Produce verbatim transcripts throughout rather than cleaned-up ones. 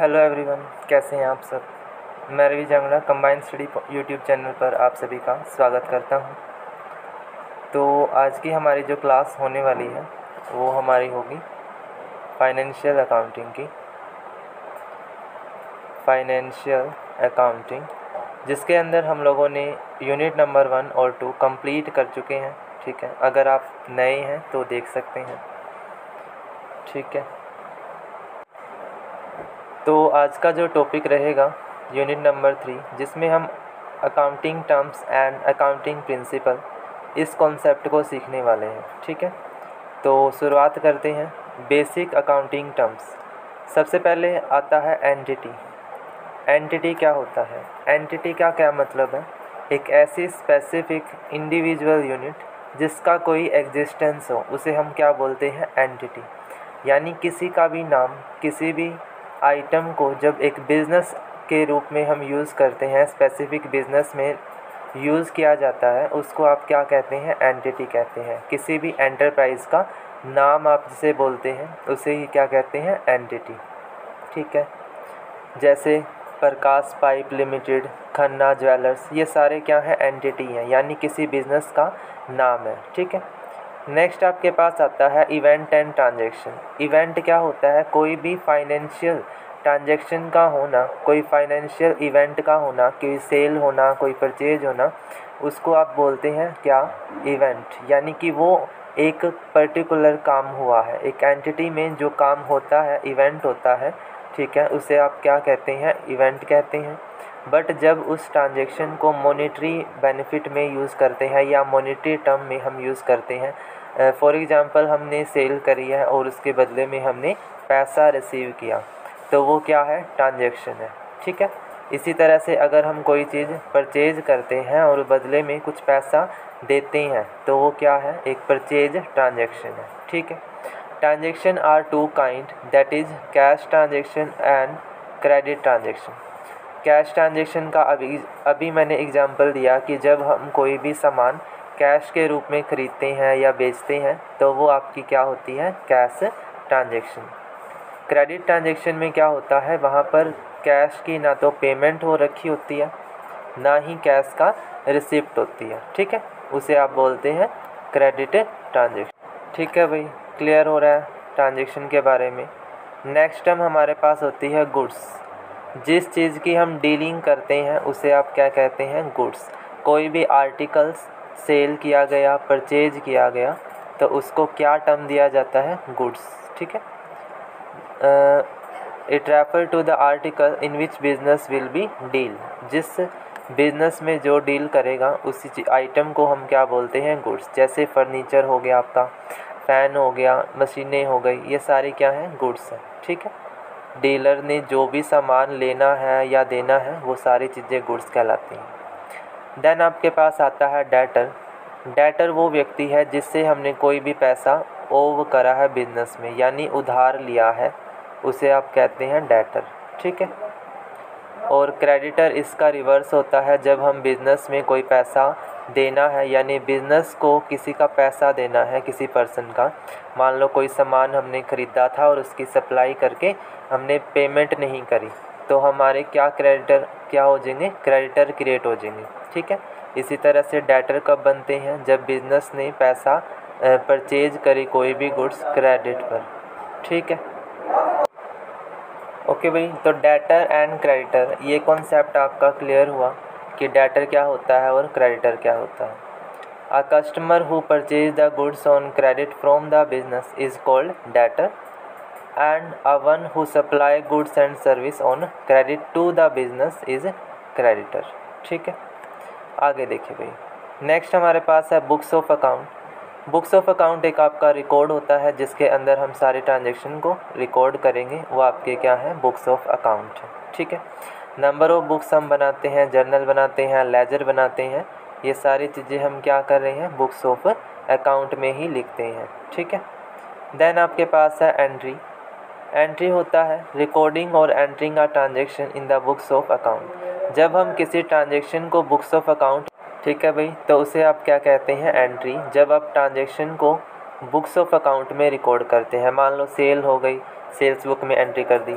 Hello everyone, कैसे हैं आप सब। मैं Ravi Jangra combined study YouTube channel पर आप सभी का स्वागत करता हूं। तो आज की हमारी जो क्लास होने वाली है वो हमारी होगी फाइनेंशियल अकाउंटिंग की फाइनेंशियल अकाउंटिंग जिसके अंदर हम लोगों ने यूनिट नंबर वन और टू कंप्लीट कर चुके हैं। ठीक है, अगर आप नए हैं तो देख सकते हैं। ठीक है, तो आज का जो टॉपिक रहेगा यूनिट नंबर थ्री, जिसमें हम accounting terms and accounting principle इस कॉन्सेप्ट को सीखने वाले हैं। ठीक है, तो शुरुआत करते हैं बेसिक अकाउंटिंग टर्म्स। सबसे पहले आता है एंटिटी। एंटिटी क्या होता है, एंटिटी का क्या मतलब है? एक ऐसी स्पेसिफिक इंडिविजुअल यूनिट जिसका कोई एग्जिस्टेंस हो, उसे हम क्या बोलते हैं, एंटिटी। यानी किसी का भी नाम, किसी भी आइटम को जब एक बिज़नेस के रूप में हम यूज़ करते हैं, स्पेसिफिक बिज़नेस में यूज़ किया जाता है, उसको आप क्या कहते हैं, एंटिटी कहते हैं। किसी भी एंटरप्राइज़ का नाम आप जिसे बोलते हैं उसे ही क्या कहते हैं, एंटिटी। ठीक है, जैसे Prakash pipe limited, Khanna jewellers, ये सारे क्या हैं, एंटिटी हैं, यानी किसी बिज़नेस का नाम है। ठीक है, नेक्स्ट आपके पास आता है इवेंट एंड ट्रांजैक्शन। इवेंट क्या होता है, कोई भी फाइनेंशियल ट्रांजैक्शन का होना, कोई फाइनेंशियल इवेंट का होना, कोई सेल होना, कोई परचेज होना, उसको आप बोलते हैं क्या, इवेंट। यानी कि वो एक पर्टिकुलर काम हुआ है, एक एंटिटी में जो काम होता है इवेंट होता है। ठीक है, उसे आप क्या कहते हैं, इवेंट कहते हैं। बट जब उस ट्रांजैक्शन को मॉनेटरी बेनिफिट में यूज़ करते हैं या मॉनेटरी टर्म में हम यूज़ करते हैं, फॉर एग्ज़ाम्पल हमने सेल करी है और उसके बदले में हमने पैसा रिसीव किया, तो वो क्या है, ट्रांजैक्शन है। ठीक है, इसी तरह से अगर हम कोई चीज़ परचेज करते हैं और बदले में कुछ पैसा देते हैं तो वो क्या है, एक परचेज ट्रांजैक्शन है। ठीक है, transaction are two kind, that is cash transaction and credit transaction. Cash transaction का अभी अभी मैंने एग्जांपल दिया कि जब हम कोई भी सामान कैश के रूप में ख़रीदते हैं या बेचते हैं तो वो आपकी क्या होती है, कैश ट्रांजैक्शन। क्रेडिट ट्रांजैक्शन में क्या होता है, वहाँ पर कैश की ना तो पेमेंट हो रखी होती है, ना ही कैश का रिसिप्ट होती है। ठीक है, उसे आप बोलते हैं क्रेडिट ट्रांजैक्शन। ठीक है भाई, क्लियर हो रहा है ट्रांजैक्शन के बारे में। नेक्स्ट टर्म हमारे पास होती है गुड्स। जिस चीज़ की हम डीलिंग करते हैं उसे आप क्या कहते हैं, गुड्स। कोई भी आर्टिकल्स सेल किया गया, परचेज किया गया, तो उसको क्या टर्म दिया जाता है, गुड्स। ठीक है, it refer to the article in which business will be deal. जिस बिजनेस में जो डील करेगा उसी आइटम को हम क्या बोलते हैं, गुड्स। जैसे फर्नीचर हो गया आपका, फ़ैन हो गया, मशीनें हो गई, ये सारी क्या हैं, गुड्स हैं। ठीक है, डीलर ने जो भी सामान लेना है या देना है वो सारी चीज़ें गुड्स कहलाती हैं। देन आपके पास आता है डेटर। डेटर वो व्यक्ति है जिससे हमने कोई भी पैसा ओव करा है बिजनेस में, यानी उधार लिया है, उसे आप कहते हैं डेटर। ठीक है, और क्रेडिटर इसका रिवर्स होता है, जब हम बिज़नेस में कोई पैसा देना है, यानी बिज़नेस को किसी का पैसा देना है, किसी पर्सन का। मान लो कोई सामान हमने ख़रीदा था और उसकी सप्लाई करके हमने पेमेंट नहीं करी, तो हमारे क्या क्रेडिटर क्या हो जाएंगे, क्रेडिटर क्रिएट हो जाएंगे। ठीक है, इसी तरह से डेटर कब बनते हैं, जब बिज़नेस ने पैसा परचेज करी कोई भी गुड्स क्रेडिट पर। ठीक है, ओके भाई, तो डेटर एंड क्रेडिटर ये कॉन्सेप्ट आपका क्लियर हुआ कि डेटर क्या होता है और क्रेडिटर क्या होता है। A customer who purchase the goods on credit from the business is called debtor, and a one who supply goods and service on credit to the business is creditor. ठीक है, आगे देखिए भाई, नेक्स्ट हमारे पास है books of account. Books of account एक आपका रिकॉर्ड होता है जिसके अंदर हम सारे ट्रांजैक्शन को रिकॉर्ड करेंगे, वो आपके क्या हैं, बुक्स ऑफ अकाउंट। ठीक है, नंबर ऑफ़ बुक्स हम बनाते हैं, जर्नल बनाते हैं, लेजर बनाते हैं, ये सारी चीज़ें हम क्या कर रहे हैं, बुक्स ऑफ अकाउंट में ही लिखते हैं। ठीक है, देन आपके पास है एंट्री। एंट्री होता है रिकॉर्डिंग और entering a transaction in the books of account. जब हम किसी ट्रांजैक्शन को बुक्स ऑफ अकाउंट, ठीक है भाई, तो उसे आप क्या कहते हैं, एंट्री। जब आप ट्रांजैक्शन को बुक्स ऑफ अकाउंट में रिकॉर्ड करते हैं, मान लो सेल हो गई, सेल्स बुक में एंट्री कर दी,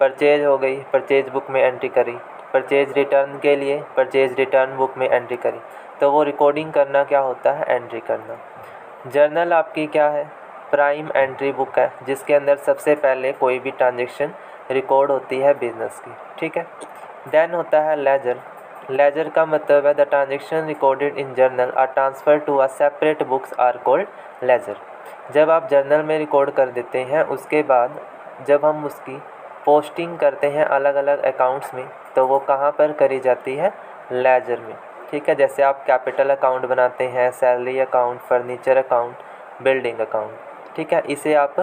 परचेज हो गई, परचेज बुक में एंट्री करी, परचेज रिटर्न के लिए परचेज रिटर्न बुक में एंट्री करी, तो वो रिकॉर्डिंग करना क्या होता है, एंट्री करना। जर्नल आपकी क्या है, प्राइम एंट्री बुक है, जिसके अंदर सबसे पहले कोई भी ट्रांजेक्शन रिकॉर्ड होती है बिजनेस की, ठीक है। देन होता है लेजर, लेजर का मतलब है the transaction recorded in journal are transfer to a separate books are called ledger. जब आप जर्नल में रिकॉर्ड कर देते हैं, उसके बाद जब हम उसकी पोस्टिंग करते हैं अलग अलग अकाउंट्स में, तो वो कहाँ पर करी जाती है, लेजर में, ठीक है। जैसे आप कैपिटल अकाउंट बनाते हैं, salary account, furniture account, building account, ठीक है। इसे आप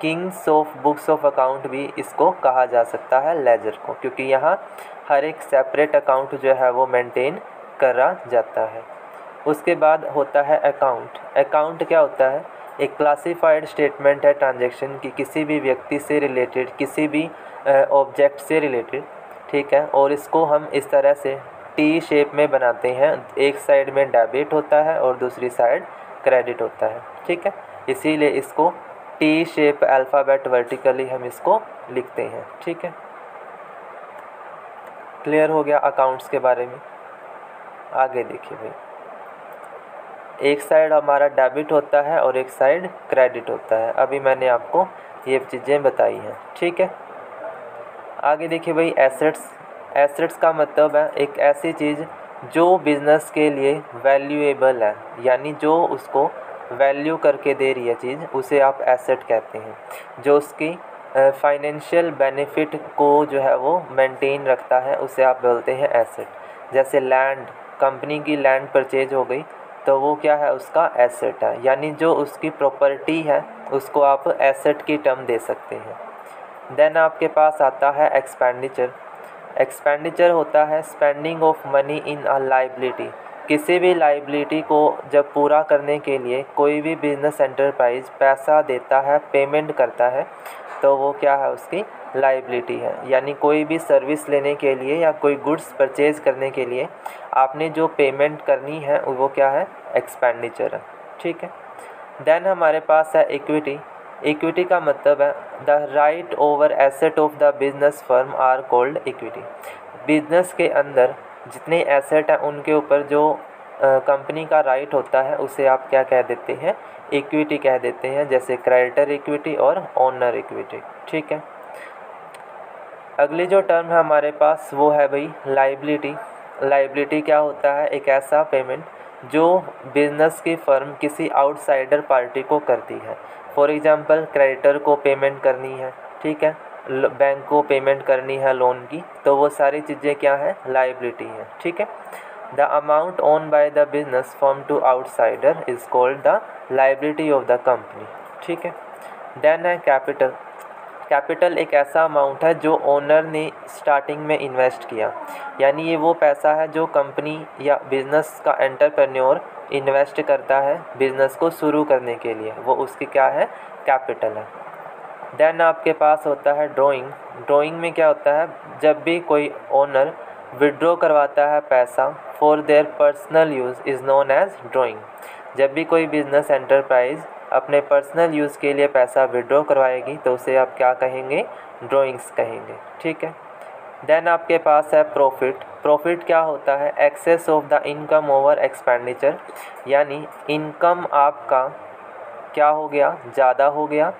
kings of books of account भी इसको कहा जा सकता है, लेजर को, क्योंकि यहाँ हर एक सेपरेट अकाउंट जो है वो मेंटेन करा जाता है। उसके बाद होता है अकाउंट। अकाउंट क्या होता है, एक क्लासिफाइड स्टेटमेंट है ट्रांजैक्शन की, किसी भी व्यक्ति से रिलेटेड, किसी भी ऑब्जेक्ट से रिलेटेड, ठीक है। और इसको हम इस तरह से टी शेप में बनाते हैं, एक साइड में डेबिट होता है और दूसरी साइड क्रेडिट होता है, ठीक है। इसीलिए इसको टी शेप अल्फ़ाबेट वर्टिकली हम इसको लिखते हैं, ठीक है। क्लियर हो गया अकाउंट्स के बारे में। आगे देखिए भाई, एक साइड हमारा डेबिट होता है और एक साइड क्रेडिट होता है। अभी मैंने आपको ये चीज़ें बताई हैं, ठीक है। आगे देखिए भाई, एसेट्स। एसेट्स का मतलब है एक ऐसी चीज़ जो बिज़नेस के लिए वैल्यूएबल है, यानी जो उसको वैल्यू करके दे रही है चीज़, उसे आप एसेट कहते हैं। जो उसकी फाइनेंशियल बेनिफिट को जो है वो मेंटेन रखता है, उसे आप बोलते हैं एसेट। जैसे लैंड, कंपनी की लैंड परचेज हो गई तो वो क्या है, उसका एसेट है, यानी जो उसकी प्रॉपर्टी है उसको आप एसेट की टर्म दे सकते हैं। देन आपके पास आता है एक्सपेंडिचर। एक्सपेंडिचर होता है spending of money in a liability. किसी भी लायबिलिटी को जब पूरा करने के लिए कोई भी बिजनेस एंटरप्राइज पैसा देता है, पेमेंट करता है, तो वो क्या है, उसकी लायबिलिटी है। यानी कोई भी सर्विस लेने के लिए या कोई गुड्स परचेज करने के लिए आपने जो पेमेंट करनी है वो क्या है, एक्सपेंडिचर है, ठीक है। देन हमारे पास है इक्विटी। इक्विटी का मतलब है the right over asset of the business firm are called equity. Business के अंदर जितने एसेट हैं उनके ऊपर जो कंपनी का राइट होता है उसे आप क्या कह देते हैं, इक्विटी कह देते हैं। जैसे क्रेडिटर इक्विटी और ओनर इक्विटी, ठीक है। अगली जो टर्म है हमारे पास वो है भाई लायबिलिटी। लायबिलिटी क्या होता है, एक ऐसा पेमेंट जो बिजनेस की फर्म किसी आउटसाइडर पार्टी को करती है। फॉर एग्ज़ाम्पल क्रेडिटर को पेमेंट करनी है, ठीक है, बैंक को पेमेंट करनी है लोन की, तो वो सारी चीज़ें क्या हैं, लायबिलिटी हैं, ठीक है। The amount own by the business firm to outsider is called the liability of the company, ठीक है। देन है कैपिटल। कैपिटल एक ऐसा अमाउंट है जो ओनर ने स्टार्टिंग में इन्वेस्ट किया, यानी ये वो पैसा है जो कंपनी या बिजनेस का एंटरप्रेन्योर इन्वेस्ट करता है बिजनेस को शुरू करने के लिए, वो उसकी क्या है, कैपिटल है। देन आपके पास होता है ड्राइंग। ड्राइंग में क्या होता है, जब भी कोई ओनर विड्रॉ करवाता है पैसा for their personal use is known as drawing. जब भी कोई बिजनेस एंटरप्राइज अपने पर्सनल यूज़ के लिए पैसा विड्रॉ करवाएगी तो उसे आप क्या कहेंगे, ड्राइंग्स कहेंगे, ठीक है। देन आपके पास है प्रॉफिट। प्रॉफिट क्या होता है, excess of the income over expenditure, यानी इनकम आपका क्या हो गया, ज़्यादा हो गया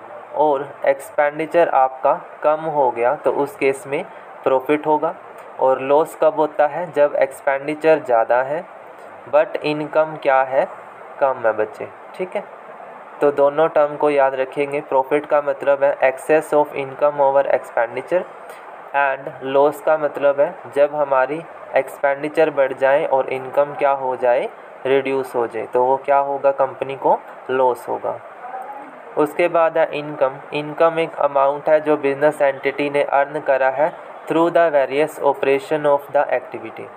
और एक्सपेंडिचर आपका कम हो गया, तो उस केस में प्रॉफिट होगा। और लॉस कब होता है, जब एक्सपेंडिचर ज़्यादा है बट इनकम क्या है, कम है बच्चे, ठीक है। तो दोनों टर्म को याद रखेंगे। प्रॉफिट का मतलब है excess of income over expenditure and loss का मतलब है जब हमारी एक्सपेंडिचर बढ़ जाए और इनकम क्या हो जाए, रिड्यूस हो जाए, तो वो क्या होगा, कंपनी को लॉस होगा। उसके बाद है इनकम। इनकम एक अमाउंट है जो बिजनेस एंटिटी ने अर्न करा है through the various operation of the activity.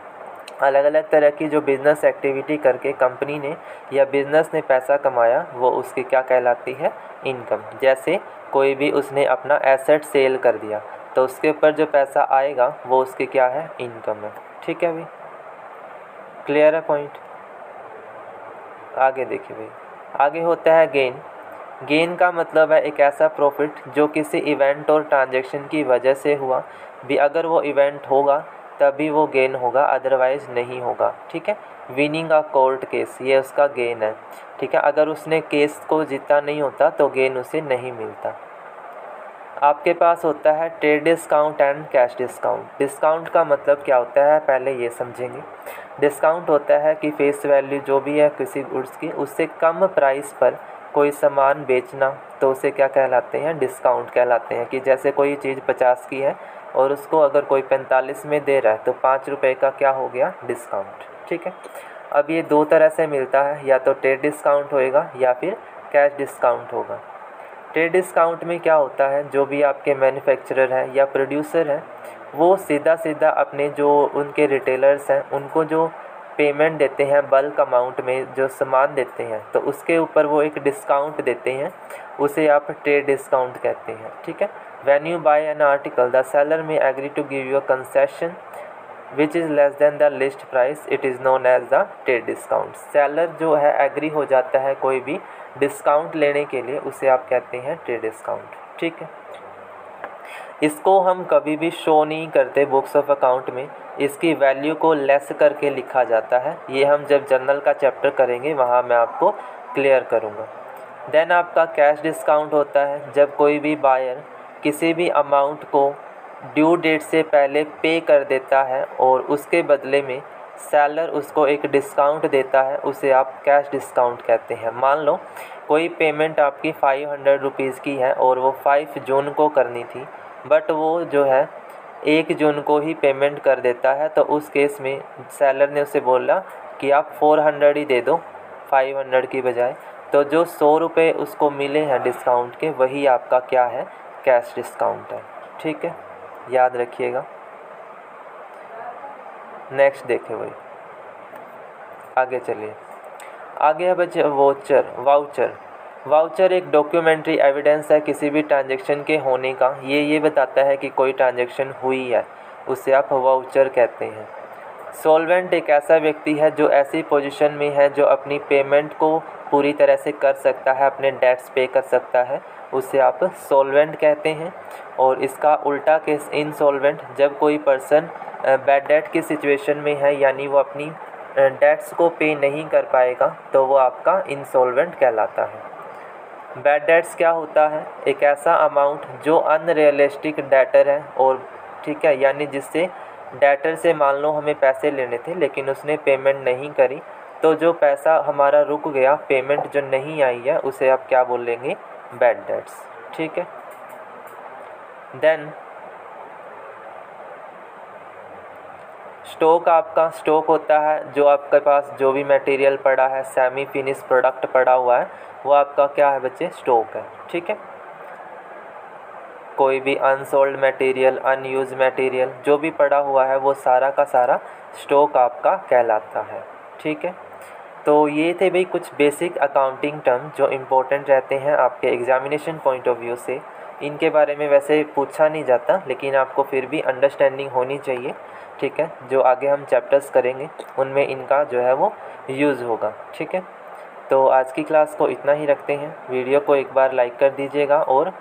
अलग अलग तरह की जो बिज़नेस एक्टिविटी करके कंपनी ने या बिज़नेस ने पैसा कमाया वो उसकी क्या कहलाती है, इनकम। जैसे कोई भी उसने अपना एसेट सेल कर दिया तो उसके ऊपर जो पैसा आएगा वो उसकी क्या है, इनकम है, ठीक है भाई। क्लियर है पॉइंट। आगे देखिए भाई, आगे होता है गेन। गेन का मतलब है एक ऐसा प्रॉफिट जो किसी इवेंट और ट्रांजैक्शन की वजह से हुआ भी, अगर वो इवेंट होगा तभी वो गेन होगा, अदरवाइज़ नहीं होगा। ठीक है, विनिंग अ कोर्ट केस, ये उसका गेन है। ठीक है, अगर उसने केस को जीता नहीं होता तो गेन उसे नहीं मिलता। आपके पास होता है trade discount and cash discount. Discount का मतलब क्या होता है पहले ये समझेंगे। डिस्काउंट होता है कि फेस वैल्यू जो भी है किसी गुड्स की, उससे कम प्राइस पर कोई सामान बेचना, तो उसे क्या कहलाते हैं, डिस्काउंट कहलाते हैं। कि जैसे कोई चीज़ पचास की है और उसको अगर कोई पैंतालीस में दे रहा है तो पाँच रुपये का क्या हो गया, डिस्काउंट। ठीक है, अब ये दो तरह से मिलता है, या तो ट्रेड डिस्काउंट होएगा या फिर कैश डिस्काउंट होगा। ट्रेड डिस्काउंट में क्या होता है, जो भी आपके मैन्युफैक्चरर हैं या प्रोड्यूसर हैं वो सीधा सीधा अपने जो उनके रिटेलर्स हैं उनको जो पेमेंट देते हैं बल्क अमाउंट में जो सामान देते हैं, तो उसके ऊपर वो एक डिस्काउंट देते हैं, उसे आप ट्रेड डिस्काउंट कहते हैं। ठीक है, when you buy an article the seller may agree to give you a concession which is less than the list price, it is known as the trade discount. Seller जो है agree हो जाता है कोई भी डिस्काउंट लेने के लिए, उसे आप कहते हैं ट्रेड डिस्काउंट। ठीक है, इसको हम कभी भी शो नहीं करते बुक्स ऑफ अकाउंट में, इसकी वैल्यू को लेस करके लिखा जाता है। ये हम जब जर्नल का चैप्टर करेंगे वहाँ मैं आपको क्लियर करूँगा। देन आपका कैश डिस्काउंट होता है, जब कोई भी बायर किसी भी अमाउंट को ड्यू डेट से पहले पे कर देता है और उसके बदले में सेलर उसको एक डिस्काउंट देता है, उसे आप कैश डिस्काउंट कहते हैं। मान लो कोई पेमेंट आपकी फ़ाइव हंड्रेड रुपीज़ की है और वो फाइव जून को करनी थी, बट वो जो है एक जून को ही पेमेंट कर देता है, तो उस केस में सेलर ने उसे बोला कि आप फोर हंड्रेड ही दे दो फाइव हंड्रेड की बजाय, तो जो सौ रुपये उसको मिले हैं डिस्काउंट के, वही आपका क्या है, कैश डिस्काउंट है। ठीक है, याद रखिएगा। नेक्स्ट देखें भाई, आगे चलिए। आगे है बच्चे वाउचर। वाउचर वाउचर एक डॉक्यूमेंट्री एविडेंस है किसी भी ट्रांजैक्शन के होने का। ये ये बताता है कि कोई ट्रांजैक्शन हुई है, उसे आप वाउचर कहते हैं। सॉल्वेंट एक ऐसा व्यक्ति है जो ऐसी पोजीशन में है जो अपनी पेमेंट को पूरी तरह से कर सकता है, अपने डेट्स पे कर सकता है, उसे आप सॉल्वेंट कहते हैं। और इसका उल्टा केस इनसॉल्वेंट, जब कोई पर्सन बैड डेट की सिचुएशन में है यानी वो अपनी डेट्स को पे नहीं कर पाएगा, तो वो आपका इनसॉल्वेंट कहलाता है। बैड डेट्स क्या होता है, एक ऐसा अमाउंट जो अनरियलिस्टिक डेटर है और ठीक है, यानी जिससे डेटर से मान लो हमें पैसे लेने थे लेकिन उसने पेमेंट नहीं करी, तो जो पैसा हमारा रुक गया, पेमेंट जो नहीं आई है, उसे आप क्या बोलेंगे, बैड डेट्स। ठीक है, देन स्टॉक। आपका स्टॉक होता है जो आपके पास जो भी मटेरियल पड़ा है, सेमी फिनिश प्रोडक्ट पड़ा हुआ है, वो आपका क्या है बच्चे, स्टॉक है। ठीक है, कोई भी अनसोल्ड मटेरियल, अनयूज मटेरियल जो भी पड़ा हुआ है, वो सारा का सारा स्टॉक आपका कहलाता है। ठीक है, तो ये थे भाई कुछ बेसिक अकाउंटिंग टर्म जो इम्पोर्टेंट रहते हैं आपके एग्जामिनेशन पॉइंट ऑफ व्यू से। इनके बारे में वैसे पूछा नहीं जाता, लेकिन आपको फिर भी अंडरस्टैंडिंग होनी चाहिए। ठीक है, जो आगे हम चैप्टर्स करेंगे उनमें इनका जो है वो यूज़ होगा। ठीक है, तो आज की क्लास को इतना ही रखते हैं। वीडियो को एक बार लाइक कर दीजिएगा और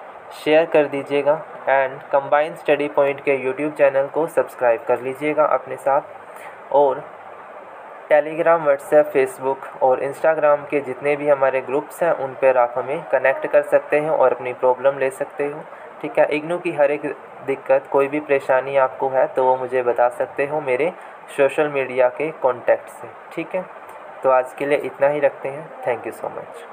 शेयर कर दीजिएगा, एंड कंबाइंड स्टडी पॉइंट के यूट्यूब चैनल को सब्सक्राइब कर लीजिएगा अपने साथ। और टेलीग्राम, व्हाट्सएप, फेसबुक और इंस्टाग्राम के जितने भी हमारे ग्रुप्स हैं उन पर आप हमें कनेक्ट कर सकते हैं और अपनी प्रॉब्लम ले सकते हो। ठीक है, इग्नू की हर एक दिक्कत, कोई भी परेशानी आपको है तो वो मुझे बता सकते हो मेरे सोशल मीडिया के कॉन्टैक्ट से। ठीक है, तो आज के लिए इतना ही रखते हैं। Thank you so much.